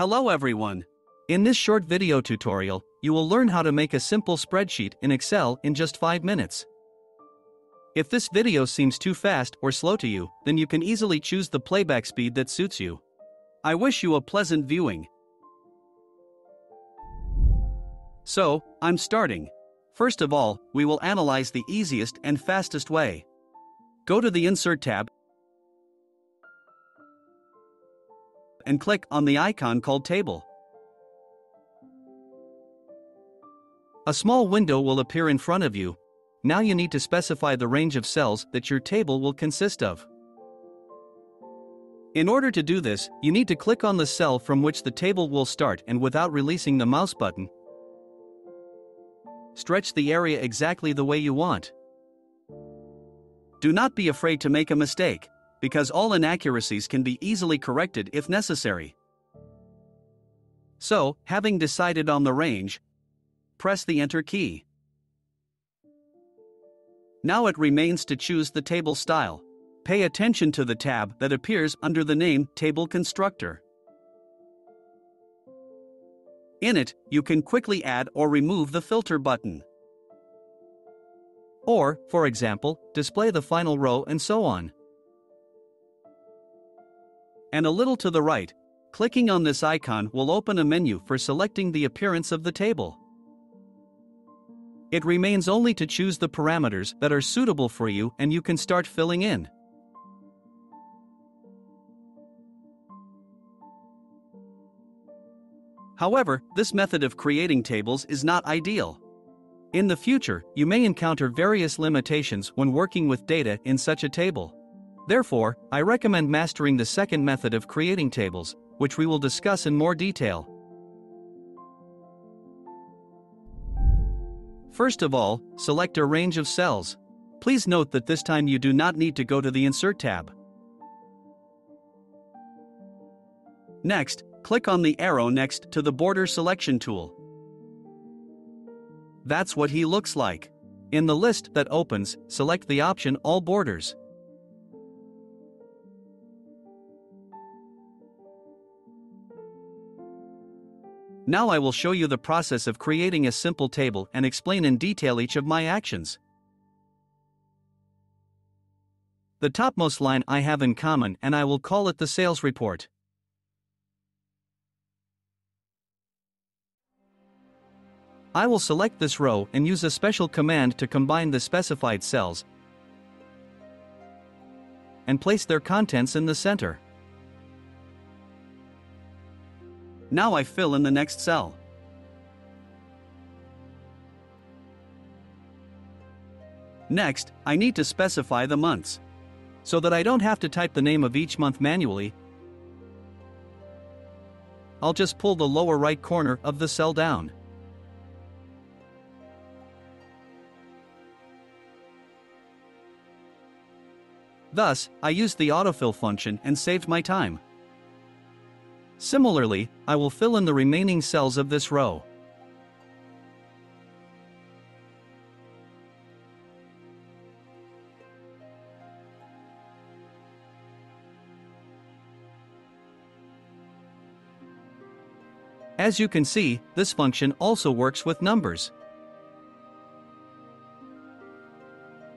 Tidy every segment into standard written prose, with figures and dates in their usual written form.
Hello everyone! In this short video tutorial, you will learn how to make a simple spreadsheet in Excel in just 5 minutes. If this video seems too fast or slow to you, then you can easily choose the playback speed that suits you. I wish you a pleasant viewing. So, I'm starting. First of all, we will analyze the easiest and fastest way. Go to the Insert tab and click on the icon called Table. A small window will appear in front of you. Now you need to specify the range of cells that your table will consist of. In order to do this, you need to click on the cell from which the table will start and without releasing the mouse button, stretch the area exactly the way you want. Do not be afraid to make a mistake, because all inaccuracies can be easily corrected if necessary. So, having decided on the range, press the Enter key. Now it remains to choose the table style. Pay attention to the tab that appears under the name Table Constructor. In it, you can quickly add or remove the filter button. Or, for example, display the final row and so on. And a little to the right, clicking on this icon will open a menu for selecting the appearance of the table. It remains only to choose the parameters that are suitable for you and you can start filling in. However, this method of creating tables is not ideal. In the future, you may encounter various limitations when working with data in such a table. Therefore, I recommend mastering the second method of creating tables, which we will discuss in more detail. First of all, select a range of cells. Please note that this time you do not need to go to the Insert tab. Next, click on the arrow next to the Border Selection tool. That's what he looks like. In the list that opens, select the option All Borders. Now I will show you the process of creating a simple table and explain in detail each of my actions. The topmost line I have in common and I will call it the sales report. I will select this row and use a special command to combine the specified cells and place their contents in the center. Now I fill in the next cell. Next, I need to specify the months, so that I don't have to type the name of each month manually. I'll just pull the lower right corner of the cell down. Thus, I used the autofill function and saved my time. Similarly, I will fill in the remaining cells of this row. As you can see, this function also works with numbers.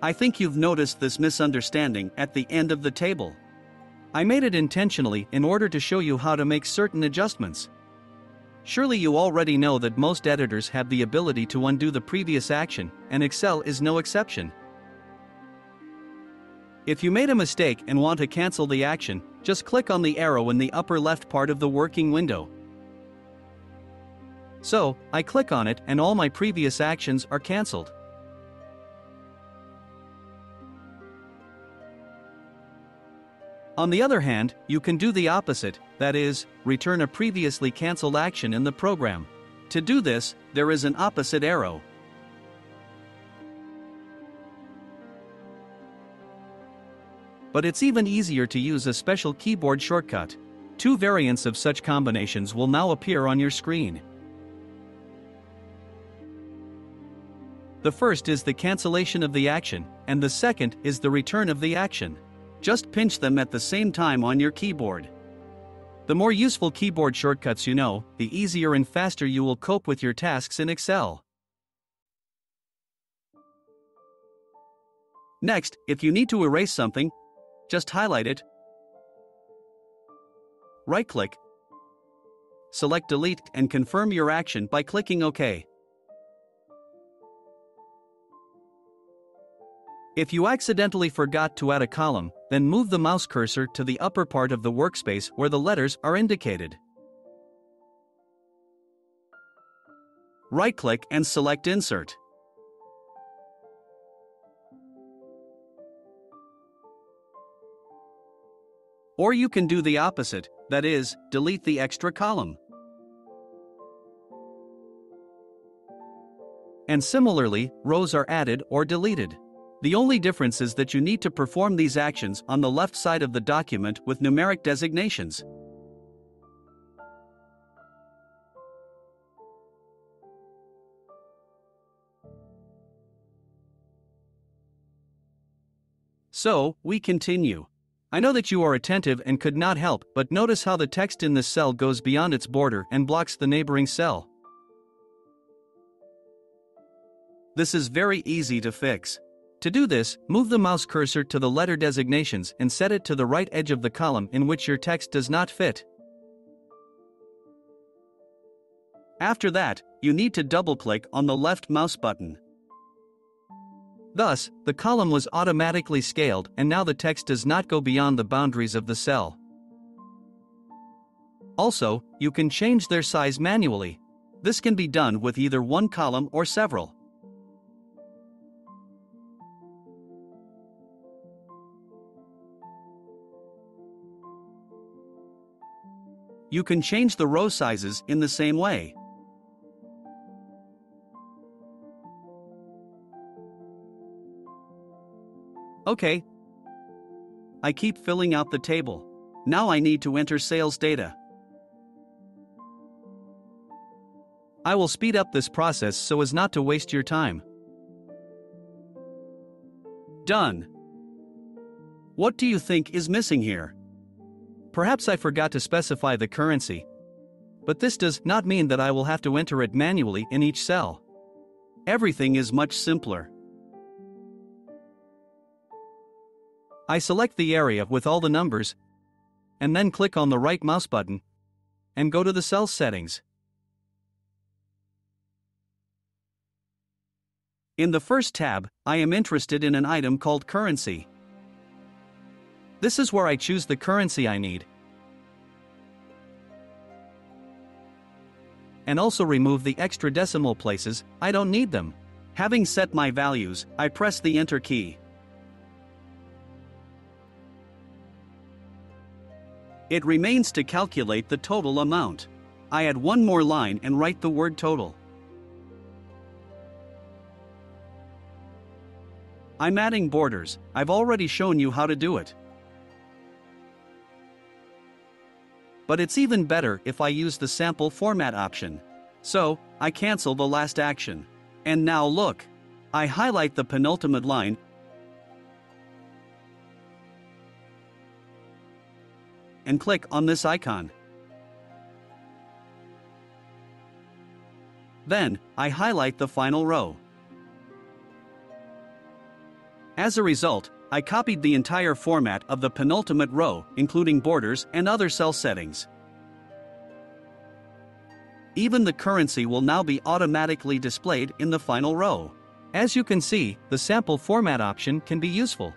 I think you've noticed this misunderstanding at the end of the table. I made it intentionally in order to show you how to make certain adjustments. Surely you already know that most editors have the ability to undo the previous action, and Excel is no exception. If you made a mistake and want to cancel the action, just click on the arrow in the upper left part of the working window. So, I click on it and all my previous actions are cancelled. On the other hand, you can do the opposite, that is, return a previously cancelled action in the program. To do this, there is an opposite arrow. But it's even easier to use a special keyboard shortcut. Two variants of such combinations will now appear on your screen. The first is the cancellation of the action, and the second is the return of the action. Just pinch them at the same time on your keyboard. The more useful keyboard shortcuts you know, the easier and faster you will cope with your tasks in Excel. Next, if you need to erase something, just highlight it, right-click, select Delete and confirm your action by clicking OK. If you accidentally forgot to add a column, then move the mouse cursor to the upper part of the workspace where the letters are indicated. Right-click and select Insert. Or you can do the opposite, that is, delete the extra column. And similarly, rows are added or deleted. The only difference is that you need to perform these actions on the left side of the document with numeric designations. So, we continue. I know that you are attentive and could not help but notice how the text in this cell goes beyond its border and blocks the neighboring cell. This is very easy to fix. To do this, move the mouse cursor to the letter designations and set it to the right edge of the column in which your text does not fit. After that, you need to double-click on the left mouse button. Thus, the column was automatically scaled and now the text does not go beyond the boundaries of the cell. Also, you can change their size manually. This can be done with either one column or several. You can change the row sizes in the same way. Okay. I keep filling out the table. Now I need to enter sales data. I will speed up this process so as not to waste your time. Done. What do you think is missing here? Perhaps I forgot to specify the currency. But this does not mean that I will have to enter it manually in each cell. Everything is much simpler. I select the area with all the numbers, and then click on the right mouse button, and go to the cell settings. In the first tab, I am interested in an item called currency. This is where I choose the currency I need, and also remove the extra decimal places, I don't need them. Having set my values, I press the Enter key. It remains to calculate the total amount. I add one more line and write the word total. I'm adding borders. I've already shown you how to do it. But it's even better if I use the sample format option. So, I cancel the last action. And now look. I highlight the penultimate line and click on this icon. Then, I highlight the final row. As a result, I copied the entire format of the penultimate row, including borders and other cell settings. Even the currency will now be automatically displayed in the final row. As you can see, the sample format option can be useful.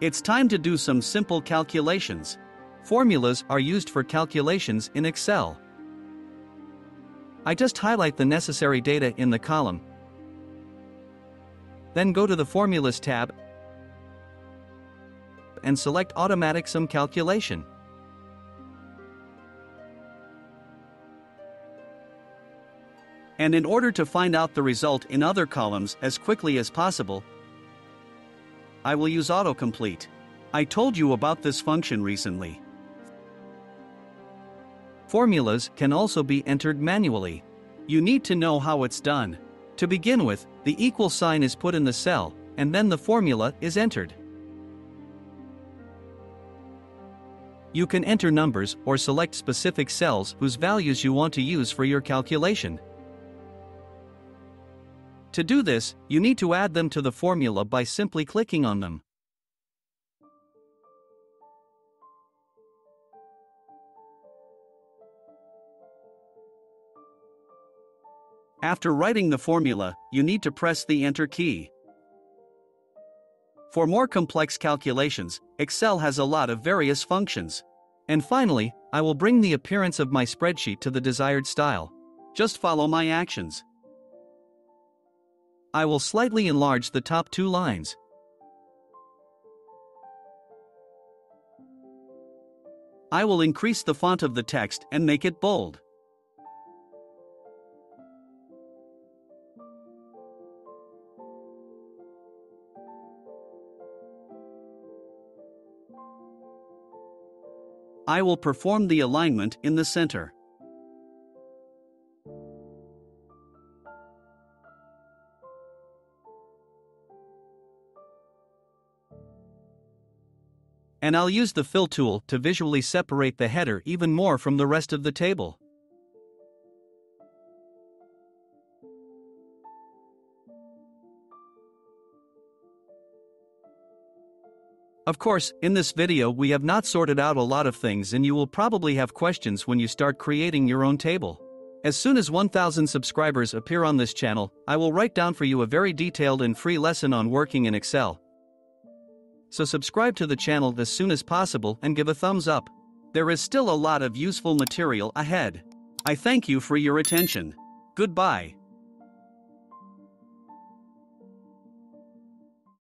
It's time to do some simple calculations. Formulas are used for calculations in Excel. I just highlight the necessary data in the column, then go to the Formulas tab and select Automatic Sum Calculation. And in order to find out the result in other columns as quickly as possible, I will use autocomplete. I told you about this function recently. Formulas can also be entered manually. You need to know how it's done. To begin with, the equal sign is put in the cell, and then the formula is entered. You can enter numbers or select specific cells whose values you want to use for your calculation. To do this, you need to add them to the formula by simply clicking on them. After writing the formula, you need to press the Enter key. For more complex calculations, Excel has a lot of various functions. And finally, I will bring the appearance of my spreadsheet to the desired style. Just follow my actions. I will slightly enlarge the top two lines. I will increase the font of the text and make it bold. I will perform the alignment in the center. And I'll use the fill tool to visually separate the header even more from the rest of the table. Of course, in this video we have not sorted out a lot of things, and you will probably have questions when you start creating your own table. As soon as 1,000 subscribers appear on this channel, I will write down for you a very detailed and free lesson on working in Excel. So subscribe to the channel as soon as possible and give a thumbs up. There is still a lot of useful material ahead. I thank you for your attention. Goodbye.